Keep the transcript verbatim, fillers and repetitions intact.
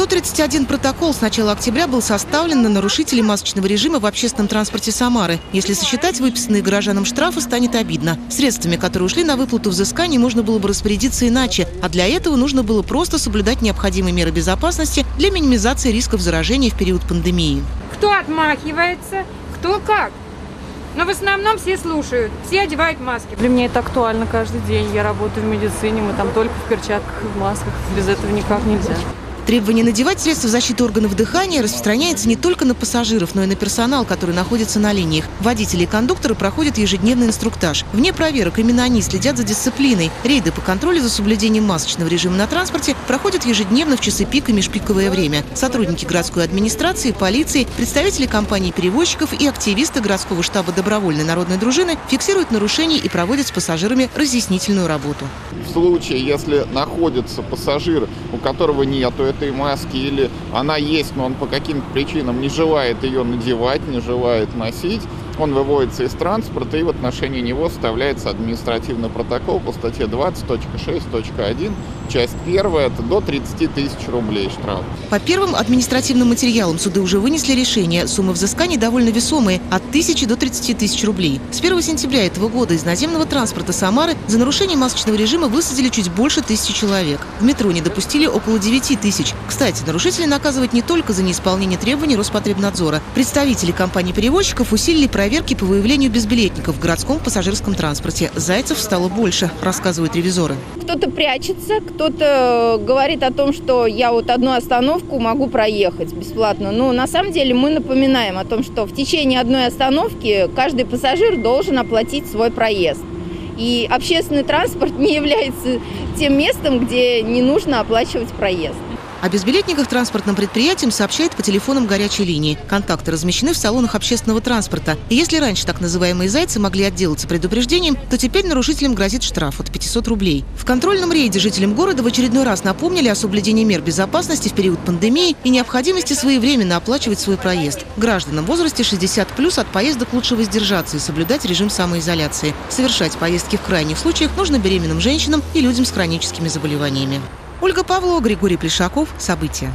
сто тридцать один протокол с начала октября был составлен на нарушителей масочного режима в общественном транспорте Самары. Если сосчитать выписанные гражданам штрафы, станет обидно. Средствами, которые ушли на выплату взысканий, можно было бы распорядиться иначе. А для этого нужно было просто соблюдать необходимые меры безопасности для минимизации рисков заражения в период пандемии. Кто отмахивается, кто как. Но в основном все слушают, все одевают маски. Для меня это актуально каждый день. Я работаю в медицине, мы там только в перчатках и в масках. Без этого никак нельзя. Требование надевать средства защиты органов дыхания распространяется не только на пассажиров, но и на персонал, который находится на линиях. Водители и кондукторы проходят ежедневный инструктаж. Вне проверок именно они следят за дисциплиной. Рейды по контролю за соблюдением масочного режима на транспорте проходят ежедневно в часы пик и межпиковое время. Сотрудники городской администрации, полиции, представители компаний-перевозчиков и активисты городского штаба добровольной народной дружины фиксируют нарушения и проводят с пассажирами разъяснительную работу. В случае, если находится пассажир, у которого нету этой маски, или она есть, но он по каким-то причинам не желает ее надевать, не желает носить, он выводится из транспорта, и в отношении него составляется административный протокол по статье двадцать точка шесть точка один, часть первая, это до тридцати тысяч рублей штраф. По первым административным материалам суды уже вынесли решение. Суммы взысканий довольно весомые, от тысячи до тридцати тысяч рублей. С первого сентября этого года из наземного транспорта Самары за нарушение масочного режима высадили чуть больше тысячи человек. В метро не допустили около девяти тысяч. Кстати, нарушителей наказывают не только за неисполнение требований Роспотребнадзора. Представители компаний-перевозчиков усилили проверки по выявлению безбилетников в городском пассажирском транспорте. Зайцев стало больше, рассказывают ревизоры. Кто-то прячется, кто-то говорит о том, что я вот одну остановку могу проехать бесплатно. Но на самом деле мы напоминаем о том, что в течение одной остановки каждый пассажир должен оплатить свой проезд. И общественный транспорт не является тем местом, где не нужно оплачивать проезд. О безбилетниках транспортным предприятиям сообщает по телефонам горячей линии. Контакты размещены в салонах общественного транспорта. И если раньше так называемые «зайцы» могли отделаться предупреждением, то теперь нарушителям грозит штраф от пятисот рублей. В контрольном рейде жителям города в очередной раз напомнили о соблюдении мер безопасности в период пандемии и необходимости своевременно оплачивать свой проезд. Гражданам в возрасте шестидесяти плюс от поездок лучше воздержаться и соблюдать режим самоизоляции. Совершать поездки в крайних случаях нужно беременным женщинам и людям с хроническими заболеваниями. Ольга Павлова, Григорий Плешаков. События.